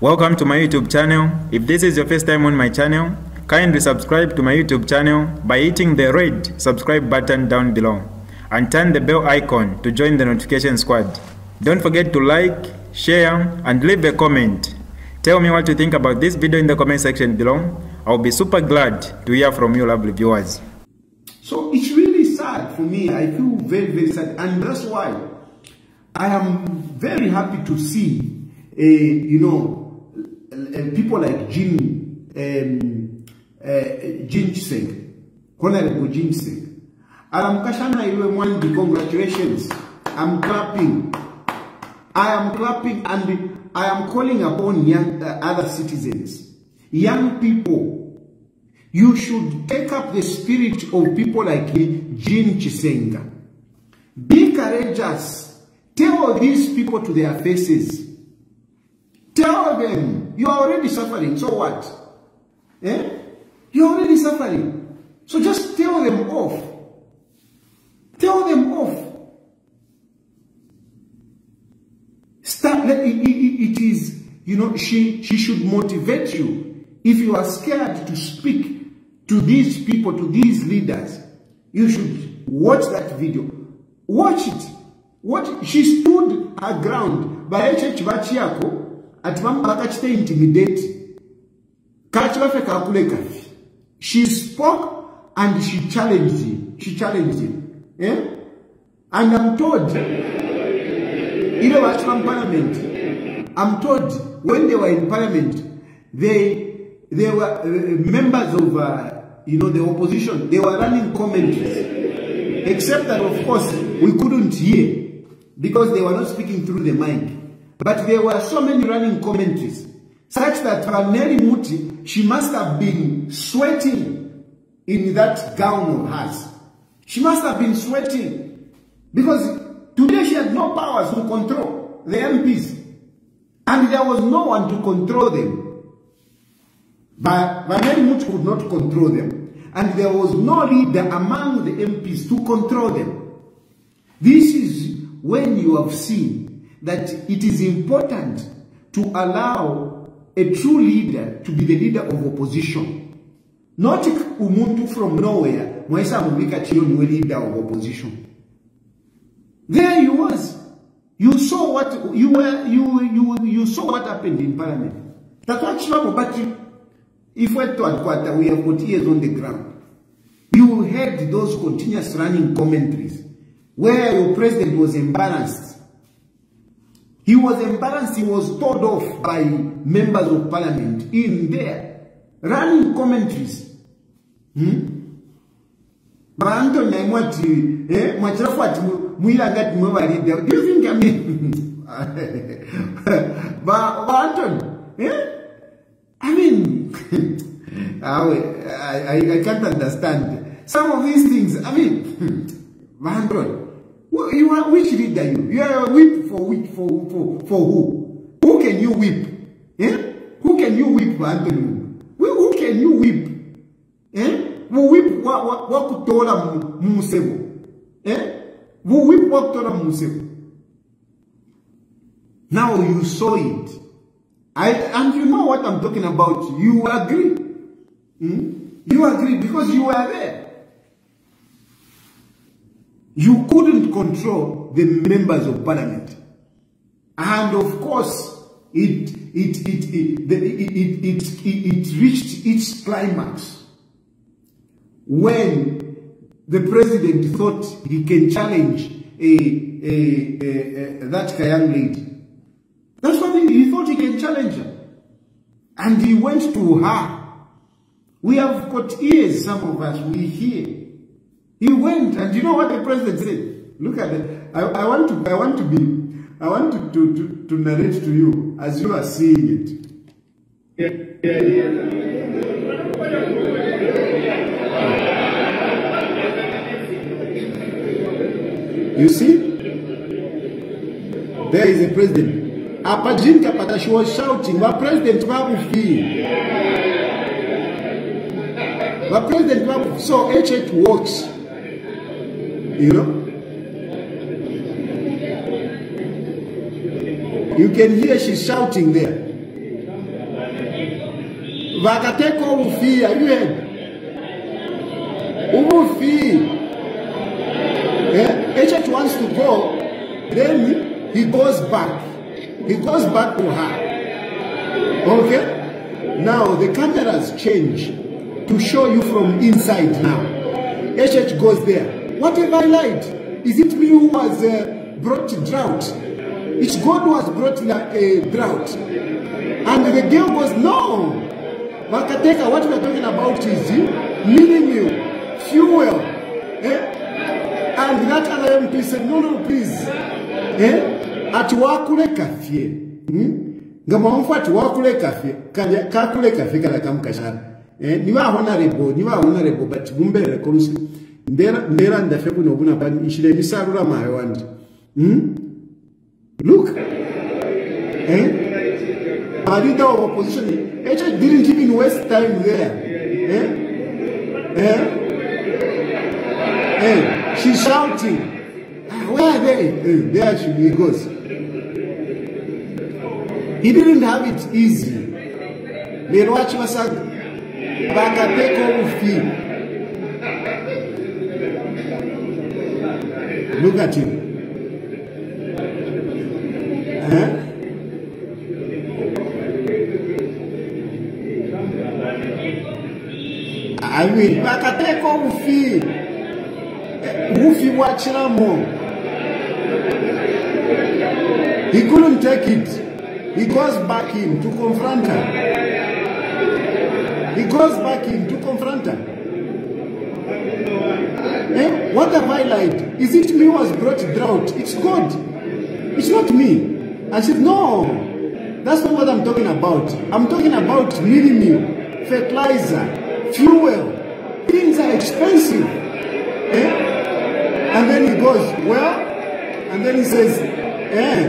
Welcome to my YouTube channel. If this is your first time on my channel, kindly subscribe to my YouTube channel by hitting the red subscribe button down below and turn the bell icon to join the notification squad. Don't forget to like, share and leave a comment. Tell me what you think about this video in the comment section below. I'll be super glad to hear from you lovely viewers. So it's really sad for me. I feel very, very sad, and that's why I am very happy to see people like Jim Chisenga, Honorable Jim Chisenga. And congratulations. I'm clapping. I am clapping, and I am calling upon young, other citizens, young people. You should take up the spirit of people like Jim Chisenga. Be courageous. Tell these people to their faces. Tell them, you are already suffering, so what? Eh? You're already suffering. So just tell them off. Tell them off. It is, you know, she should motivate you. If you are scared to speak to these people, to these leaders, you should watch that video. Watch it. What she stood her ground. By HH Bachiako, at Mamma intimidate. She spoke and she challenged him. Eh? And I'm told, you know, at Parliament, I'm told when they were in Parliament, they were members of, you know, the opposition. They were running commentaries, except that of course we couldn't hear because they were not speaking through the mic. But there were so many running commentaries, such that Vaneri Muthi, she must have been sweating in that gown of hers. She must have been sweating because today she had no powers to control the MPs, and there was no one to control them. But Vaneri Muthi could not control them, and there was no leader among the MPs to control them. This is when you have seen that it is important to allow a true leader to be the leader of opposition. Not umuntu from nowhere. Mwesa Mumika Chion were leader of opposition. There you was. You saw what happened in Parliament. That's what trouble, but if we're to quarter, we have got ears on the ground. You heard those continuous running commentaries where your president was embarrassed. He was embarrassed, he was told off by members of parliament in there, running commentaries. Do you think I mean? I mean, I can't understand some of these things. I mean, you are, which leader you? You are a whip for who? Who can you whip? Eh? Who can you whip, Anthony? Who can you whip? Eh? Who whip what could Tora Musebo? Eh? Who whip what Tora Musebo? Now you saw it. And you know what I'm talking about. You agree. You agree because you were there. You couldn't control the members of parliament, and of course, it reached its climax when the president thought he can challenge that young lady. That's what he thought he can challenge her, and he went to her. We have got ears, some of us. We hear. He went, and you know what the president said? Look at it. I want to narrate to you as you are seeing it. You see? There is a president. Apajinka Pata, she was shouting, "My president, my president." So HH works. You know? You can hear she's shouting there. Vakateko Ufi, are you heard? Ufi. HH wants to go, then he goes back. He goes back to her. Okay? Now the cameras change to show you from inside now. HH goes there. What have I lied? Is it me who has brought drought? It's God who has brought a drought. And the girl goes, no. Makateka, what we are talking about is needing you, fuel. Eh? And that other MP said, no, no, please. Eh? Atuwakule kafye. Ngama honfu atuwakule kafye. Kakule kafye kala kamukashara. Niwa honorable, but gumbele konusi. Ndera ndafeku nobuna bani. Ishile misarura mahewandi. Look. A leader of opposition. HH didn't even waste time there. She's shouting. Where are they? There she goes. He didn't have it easy. Meroach was a Bakateko Ufi. Look at him. Huh? I will Bakateko Ufi. Ufi Wachiramo. He couldn't take it. He goes back in to confront her. Eh? What have I lied? Is it me who has brought drought? It's God. It's not me. I said, no. That's not what I'm talking about. I'm talking about milling you, fertilizer, fuel. Things are expensive. Eh? And then he goes, well, and then he says, eh?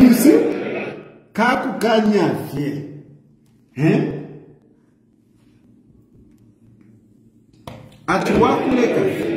You see? Kaku kanya fie. Eh? Atuwakuleka fie.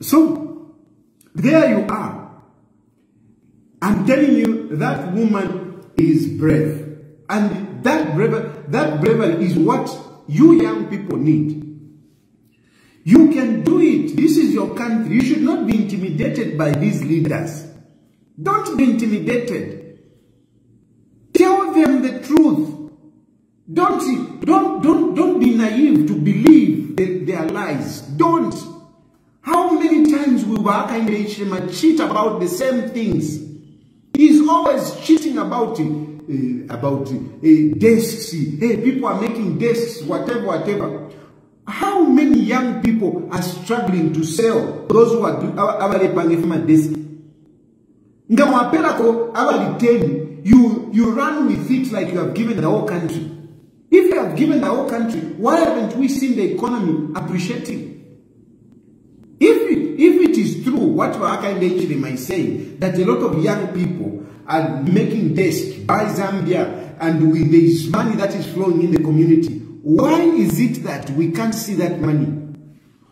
So, there you are. I'm telling you, that woman is brave, and that bravery is what you young people need. You can do it. This is your country. You should not be intimidated by these leaders. Don't be intimidated. Tell them the truth. Don't be naive to believe their lies. Don't. How many times will Hakainde Hichilema cheat about the same things? He's always cheating about desks. Hey, people are making desks, whatever. How many young people are struggling to sell those who are doing desk? You run with it like you have given the whole country. If you have given the whole country, why haven't we seen the economy appreciating? If it is true, what Hakainde Hichilema is saying, that a lot of young people are making desks by Zambia and there is money that is flowing in the community, why is it that we can't see that money?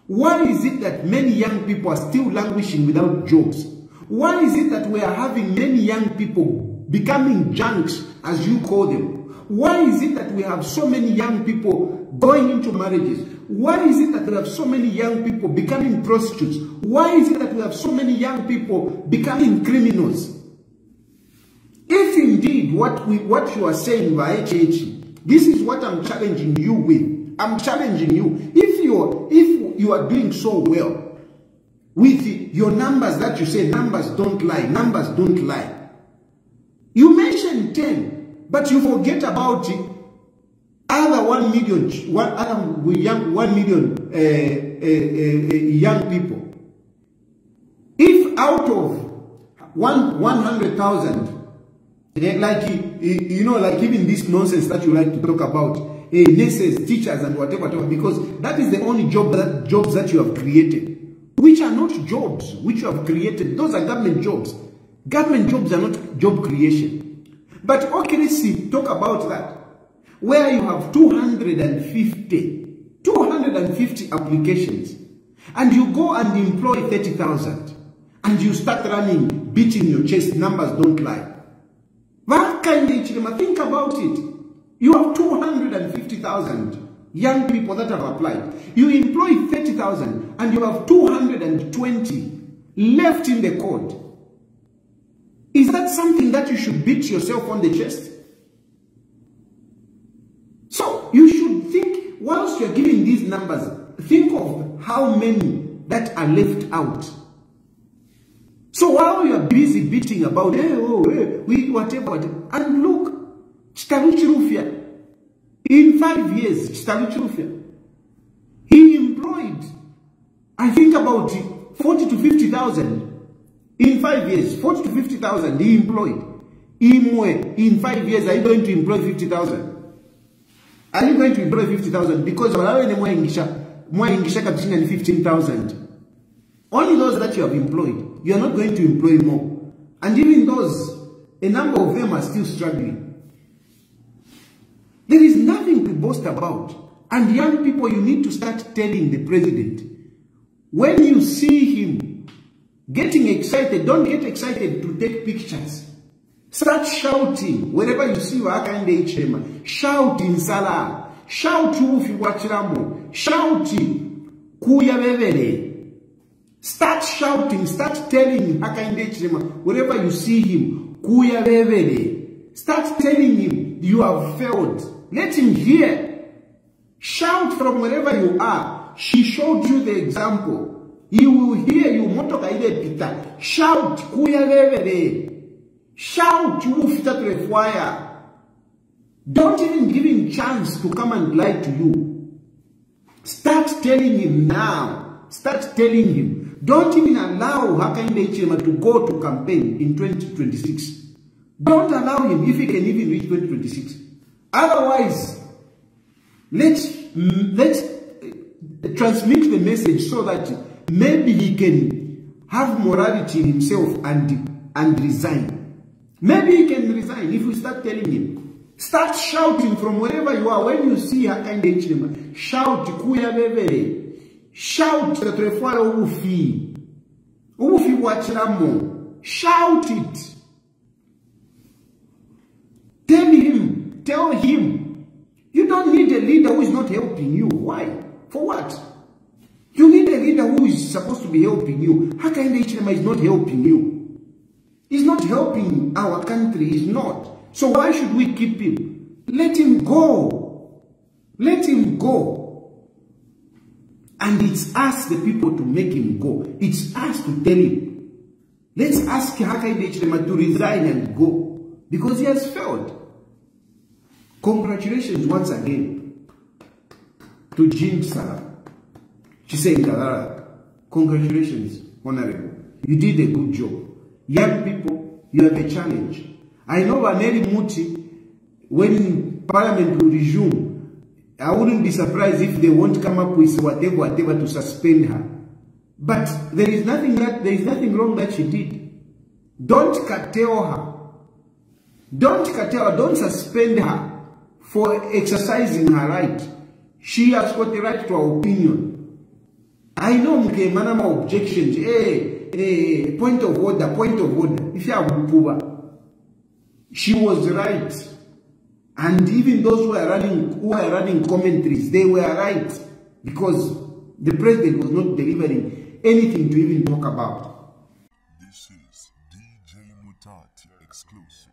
Why is it that many young people are still languishing without jobs? Why is it that we are having many young people becoming junks, as you call them? Why is it that we have so many young people going into marriages? Why is it that we have so many young people becoming prostitutes? Why is it that we have so many young people becoming criminals? If indeed what you are saying by HH, this is what I'm challenging you with. I'm challenging you. If you are doing so well with your numbers that you say, numbers don't lie, numbers don't lie. You mentioned 10, but you forget about it. Other 1 million, young people. If out of 100,000. Like, you know, like even this nonsense that you like to talk about, nurses, teachers, and whatever, because that is the only job that jobs that you have created, which are not jobs which you have created. Those are government jobs. Government jobs are not job creation. But okay, let's see, talk about that. Where you have 250 applications, and you go and employ 30,000, and you start running, beating your chest, numbers don't lie. Hakainde Hichilema, think about it. You have 250,000 young people that have applied. You employ 30,000, and you have 220 left in the code. Is that something that you should beat yourself on the chest? So you should think, whilst you're giving these numbers, think of how many that are left out. So while you're busy beating about, whatever, and look, in 5 years, he employed, I think, about 40 to 50,000. In 5 years, 40 to 50,000 he employed. In 5 years, are you going to employ 50,000? Are you going to employ 50,000? Because more English and 15,000. Only those that you have employed, you are not going to employ more. And even those, a number of them are still struggling. There is nothing to boast about. And young people, you need to start telling the president. When you see him getting excited, don't get excited to take pictures. Start shouting. Wherever you see Hakainde Hichilema, shout in Salah. Shout Ufi Wachiramo. Shout Kuyabevele. Start shouting. Start telling Hakainde Hichilema, wherever you see him, Kuyabevele. Start telling him you have failed. Let him hear. Shout from wherever you are. She showed you the example. He will hear you. Motokaide Pita. Shout Kuyabevele. Shout, you will fit up a fire. Don't even give him chance to come and lie to you. Start telling him now. Start telling him. Don't even allow Hakainde Hichilema to go to campaign in 2026. Don't allow him, if he can even reach 2026. Otherwise, let's transmit the message so that maybe he can have morality in himself and resign. Maybe he can resign if we start telling him. Start shouting from wherever you are. When you see Hakainde Hichilema, shout Kuyabevele. Shout Tetrefwara Ufi. Ufi Wachiramo. Shout it. Tell him. Tell him. You don't need a leader who is not helping you. Why? For what? You need a leader who is supposed to be helping you. Hakainde Hichilema is not helping you. He's not helping our country, he's not. So why should we keep him? Let him go. Let him go. And it's us, the people, to make him go. It's us to tell him. Let's ask Hakainde Hichilema to resign and go. Because he has failed. Congratulations once again to Jim Chisenga. Congratulations, Honorable. You did a good job. Young people, you have a challenge. I know Vaneri Muthi, when Parliament will resume, I wouldn't be surprised if they won't come up with whatever to suspend her. But there is nothing wrong that she did. Don't curtail her. Don't curtail her. Don't suspend her for exercising her right. She has got the right to her opinion. I know Mkemanama objections. Hey. A point of order, point of order. If you are Bukuba, she was right. And even those who are running commentaries, they were right. Because the president was not delivering anything to even talk about. This is DJ Mutati exclusive.